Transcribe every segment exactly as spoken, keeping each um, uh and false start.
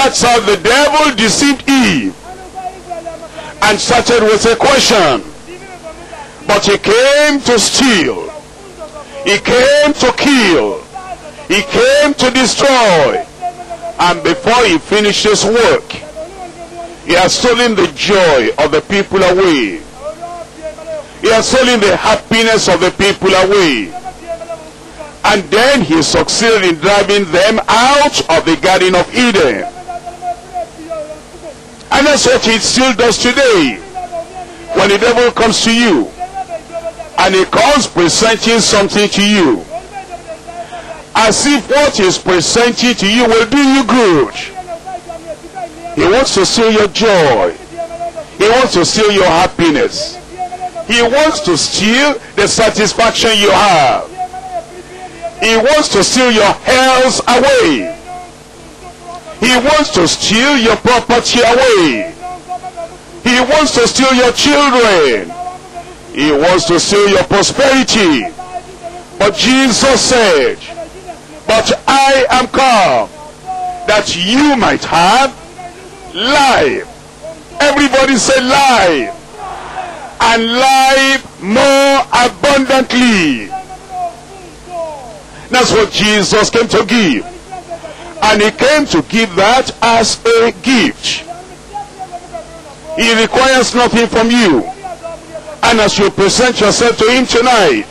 That's how the devil deceived Eve and started with a question. But he came to steal, he came to kill, he came to destroy. And before he finished his work, he has stolen the joy of the people away. He has stolen the happiness of the people away. And then he succeeded in driving them out of the Garden of Eden. And that's what he still does today. When the devil comes to you, and he comes presenting something to you, as if what he's presenting to you will do you good. He wants to steal your joy. He wants to steal your happiness. He wants to steal the satisfaction you have. He wants to steal your health away. He wants to steal your property away. He wants to steal your children. He wants to steal your prosperity. But Jesus said, "But I am come, that you might have life." Everybody say life. And life more abundantly. That's what Jesus came to give. And he came to give that as a gift. He requires nothing from you. And as you present yourself to him tonight,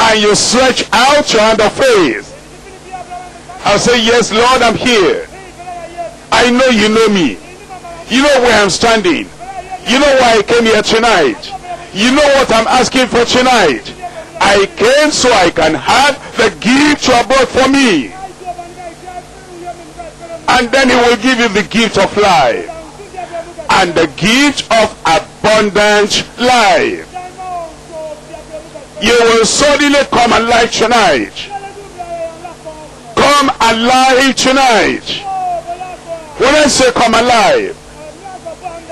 and you stretch out your hand of faith, and say, "Yes, Lord, I'm here. I know you know me. You know where I'm standing. You know why I came here tonight. You know what I'm asking for tonight. I came so I can have the gift you have brought for me." And then he will give you the gift of life, and the gift of abundant life. You will suddenly come alive tonight. Come alive tonight. When I say come alive,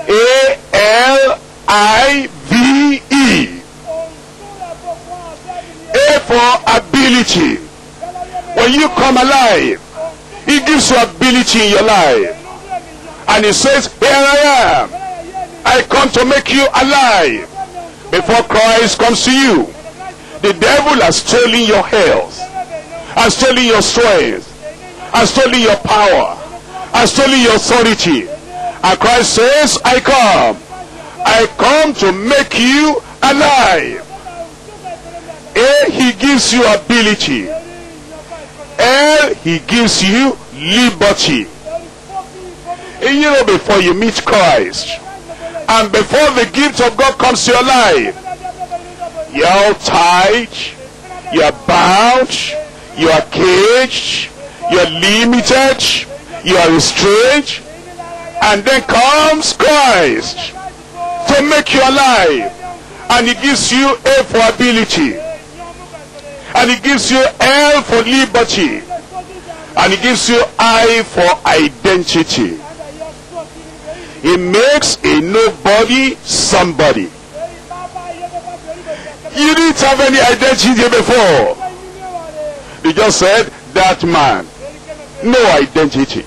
A L I V E. A for ability. When you come alive, he gives you ability in your life. And he says, "Here I am. I come to make you alive." Before Christ comes to you, the devil has stolen your health, has stolen your strength, has stolen your power, has stolen your authority. And Christ says, "I come. I come to make you alive." A, he gives you ability. L, he gives you liberty. And you know, before you meet Christ, and before the gift of God comes to your life, you're all tied, you're bound, you're caged, you're limited, you're restrained. And then comes Christ to make you alive. And he gives you A for ability. And he gives you L for liberty. And he gives you I for identity. He makes a nobody somebody. You didn't have any identity before. You just said, "That man, no identity.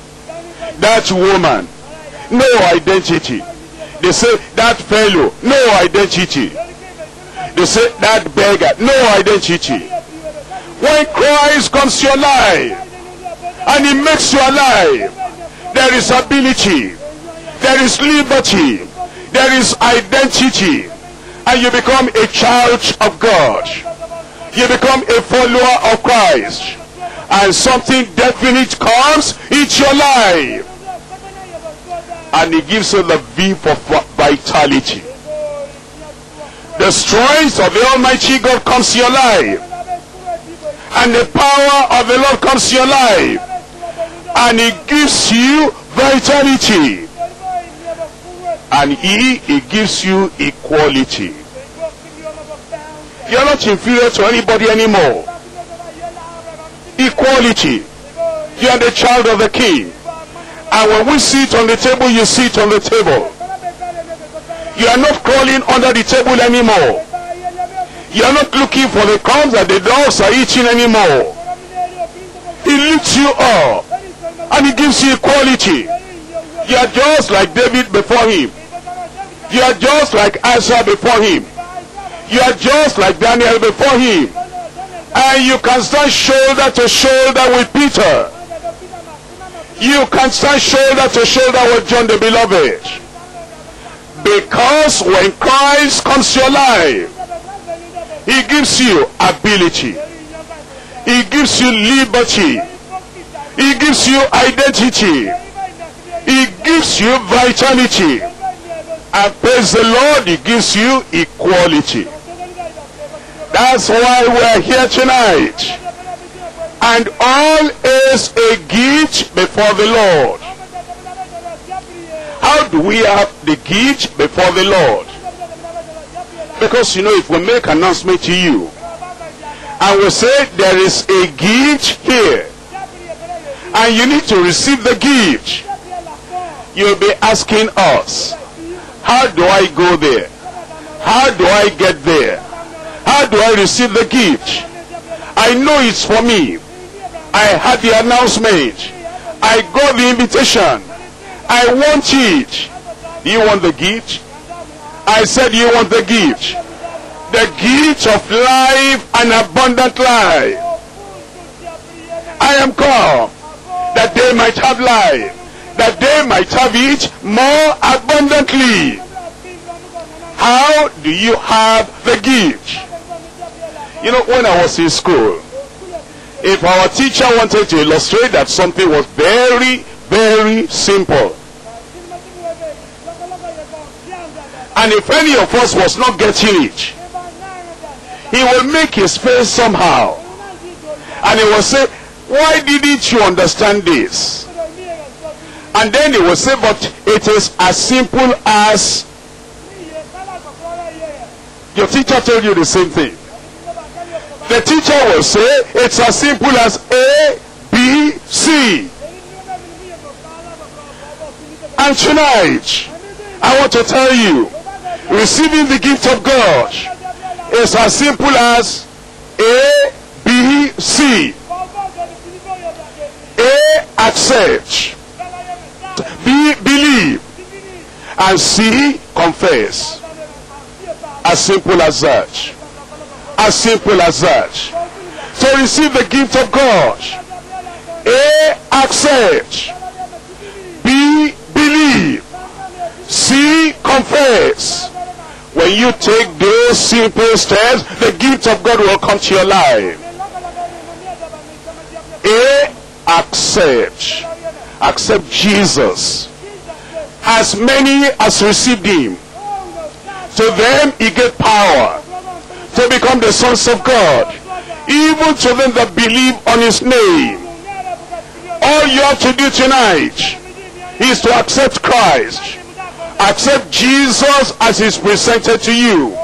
That woman, no identity." They say, "That fellow, no identity." They say, "That beggar, no identity." When Christ comes to your life and he makes you alive, there is ability, there is liberty, there is identity, and you become a child of God. You become a follower of Christ, and something definite comes into your life. And he gives you the V for vitality. The strength of the Almighty God comes to your life, and the power of the Lord comes to your life, and he gives you vitality. And he, he gives you equality. You're not inferior to anybody anymore. Equality. You're the child of the King. And when we sit on the table, you sit on the table. You are not crawling under the table anymore. You are not looking for the crumbs that the dogs are eating anymore. He lifts you up, and he gives see quality. You are just like David before him. You are just like Asa before him. You are just like Daniel before him. And you can stand shoulder to shoulder with Peter. You can stand shoulder to shoulder with John the Beloved. Because when Christ comes to your life, he gives you ability. He gives you liberty. He gives you identity. He gives you vitality. And praise the Lord, he gives you equality. That's why we are here tonight. And all is a gift before the Lord. How do we have the gift before the Lord? Because you know, if we make an announcement to you, and we say there is a gift here, and you need to receive the gift, you'll be asking us, how do I go there? How do I get there? How do I receive the gift? I know it's for me. I had the announcement. I got the invitation. I want it. Do you want the gift? I said you want the gift. The gift of life and abundant life. I am called that they might have life, that they might have it more abundantly. How do you have the gift? You know, when I was in school, if our teacher wanted to illustrate that something was very, very simple, and if any of us was not getting it, he will make his face somehow, and he will say, why didn't you understand this? And then he will say, but it is as simple as... Your teacher told you the same thing. The teacher will say, it's as simple as A, B, C. And tonight, I want to tell you, receiving the gift of God is as simple as A, B, C. A, accept. B, believe. And C, confess. As simple as that. As simple as that. So receive the gift of God. A, accept. B, believe. C, confess. When you take those simple steps, the gift of God will come to your life. A, accept. Accept Jesus. As many as received him, to them he gave power to become the sons of God, even to them that believe on his name. All you have to do tonight is to accept Christ. Accept Jesus as he is presented to you.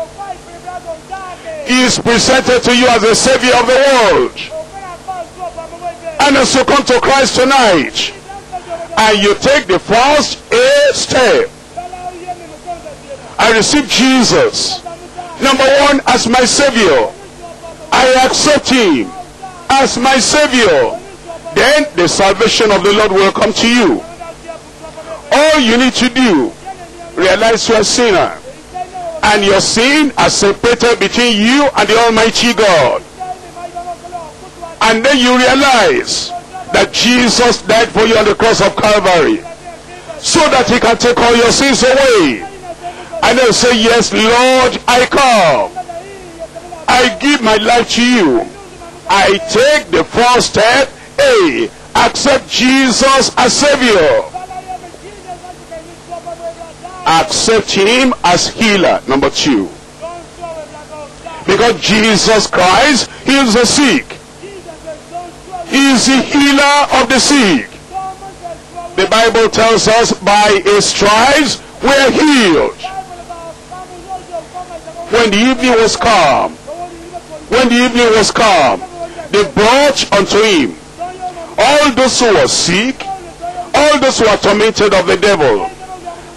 He is presented to you as the Savior of the world. And as you come to Christ tonight, and you take the first A step, I receive Jesus, number one, as my Savior. I accept him as my Savior. Then the salvation of the Lord will come to you. All you need to do, realize you are a sinner, and your sin has separated between you and the Almighty God. And then you realize that Jesus died for you on the cross of Calvary, so that he can take all your sins away. And then say, yes, Lord, I come. I give my life to you. I take the first step, A, accept Jesus as Savior. Accept him as healer, number two. Because Jesus Christ heals the sick. He is the healer of the sick. The Bible tells us, by his stripes we are healed. When the evening was calm, when the evening was calm, they brought unto him all those who were sick, all those who were tormented of the devil,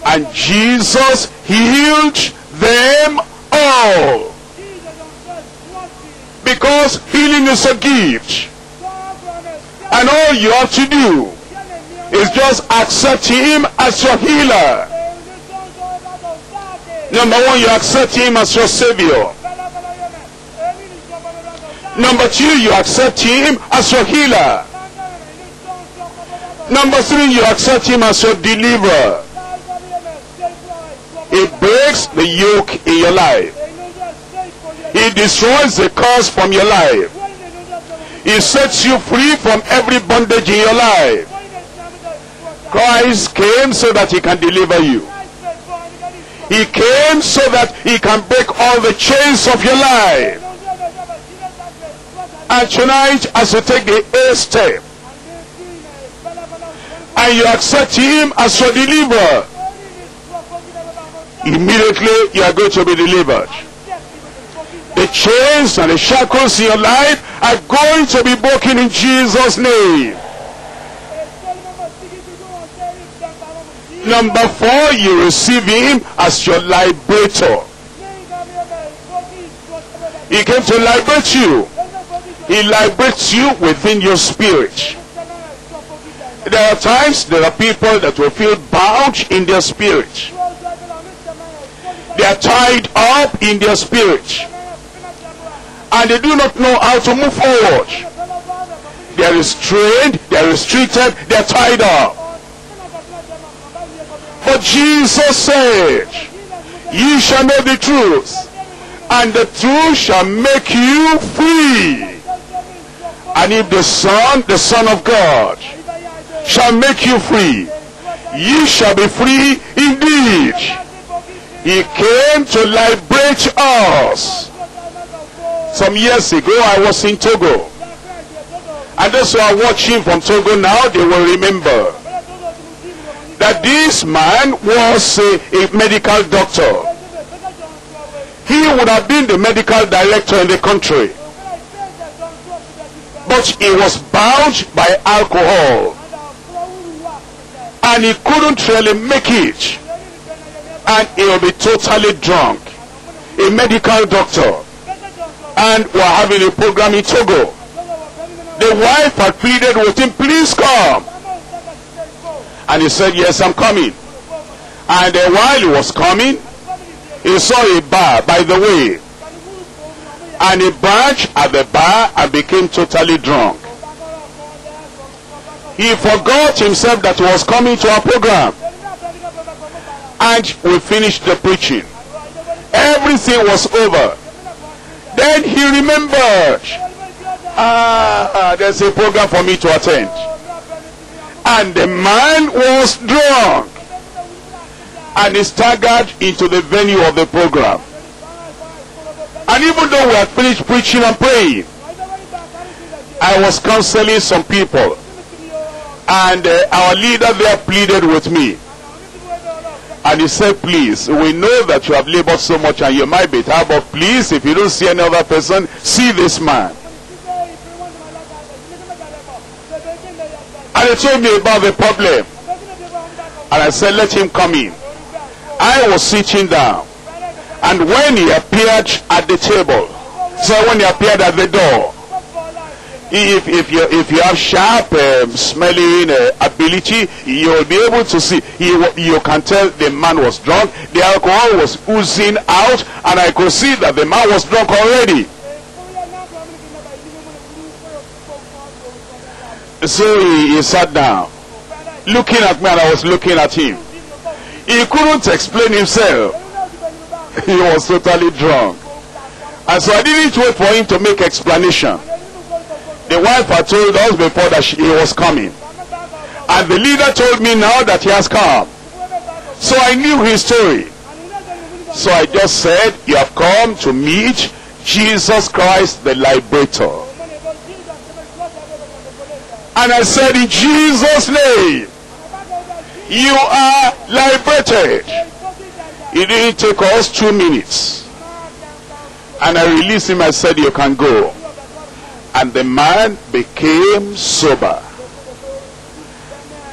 and Jesus healed them all. Because healing is a gift. And all you have to do is just accept him as your healer. Number one, you accept him as your savior. Number two, you accept him as your healer. Number three, you accept him as your deliverer. It breaks the yoke in your life. It destroys the curse from your life. It sets you free from every bondage in your life. Christ came so that he can deliver you. He came so that he can break all the chains of your life. And tonight, as you take the first step, and you accept him as your deliverer, immediately you are going to be delivered. The chains and the shackles in your life are going to be broken in Jesus' name. Number four, you receive him as your liberator. He came to liberate you. He liberates you within your spirit. There are times there are people that will feel bound in their spirit. They are tied up in their spirit. And they do not know how to move forward. They are restrained, they are restricted, they are tied up. But Jesus said, "You shall know the truth, and the truth shall make you free. And if the Son, the Son of God, shall make you free, you shall be free indeed." He came to liberate us. Some years ago, I was in Togo. And those who are watching from Togo now, they will remember that this man was a, a medical doctor. He would have been the medical director in the country. But he was bound by alcohol. And he couldn't really make it. And he will be totally drunk. A medical doctor. And we're having a program in Togo. The wife had pleaded with him, "Please come." And he said, "Yes, I'm coming." And uh, while he was coming, he saw a bar by the way. And he barged at the bar and became totally drunk. He forgot himself that he was coming to our program. And we finished the preaching. Everything was over. Then he remembered, ah, there's a program for me to attend. And the man was drunk. And he staggered into the venue of the program. And even though we had finished preaching and praying, I was counseling some people. And uh, our leader there pleaded with me. And he said, "Please, we know that you have labored so much and you might be tired, but please, if you don't see any other person, see this man." And he told me about the problem. And I said, "Let him come in." I was sitting down. And when he appeared at the table, so when he appeared at the door, if, if, you, if you have sharp um, smelling uh, ability, you'll be able to see. You, you can tell the man was drunk. The alcohol was oozing out, and I could see that the man was drunk already. So he, he sat down, looking at me, and I was looking at him. He couldn't explain himself. He was totally drunk. And so I didn't wait for him to make explanation. The wife had told us before that she, he was coming. And the leader told me now that he has come. So I knew his story. So I just said, "You have come to meet Jesus Christ the Liberator." And I said, "In Jesus' name, you are liberated." It didn't take us two minutes. And I released him. I said, "You can go." And the man became sober.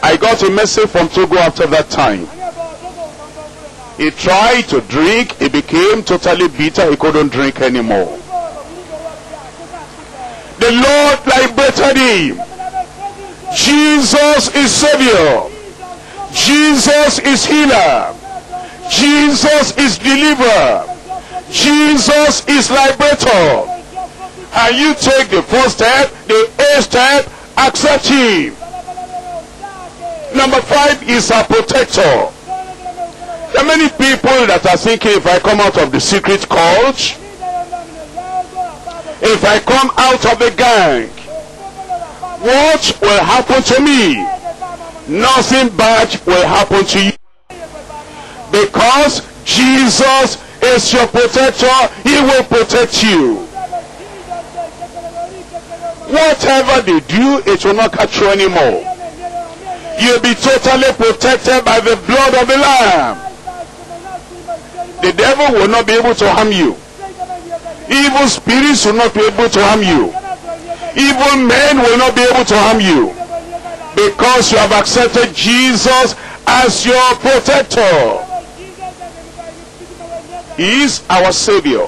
I got a message from Togo after that time. He tried to drink. He became totally bitter. He couldn't drink anymore. The Lord liberated him. Jesus is Savior. Jesus is Healer. Jesus is Deliverer. Jesus is Liberator. And you take the first step, the eighth step, accept Him. Number five is a protector. There are many people that are thinking, if I come out of the secret cult, if I come out of the gang, what will happen to me? Nothing bad will happen to you. Because Jesus is your protector, He will protect you. Whatever they do, it will not catch you anymore. You'll be totally protected by the blood of the Lamb. The devil will not be able to harm you. Evil spirits will not be able to harm you. Evil men will not be able to harm you. Because you have accepted Jesus as your protector. He is our Savior.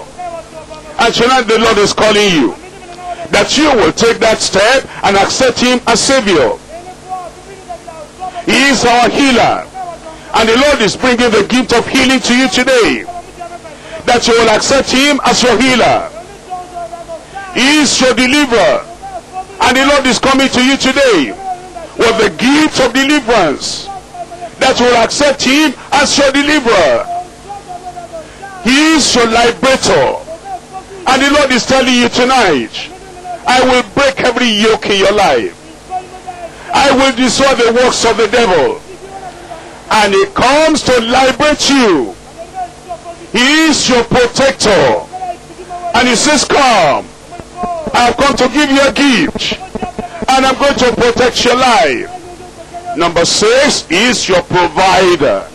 And tonight the Lord is calling you, that you will take that step and accept Him as Savior. He is our healer. And the Lord is bringing the gift of healing to you today, that you will accept Him as your healer. He is your deliverer. And the Lord is coming to you today with the gift of deliverance, that you will accept Him as your deliverer. He is your liberator. And the Lord is telling you tonight, I will break every yoke in your life. I will destroy the works of the devil. And He comes to liberate you. He is your protector. And He says, come, I've come to give you a gift, and I'm going to protect your life. Number six is your provider.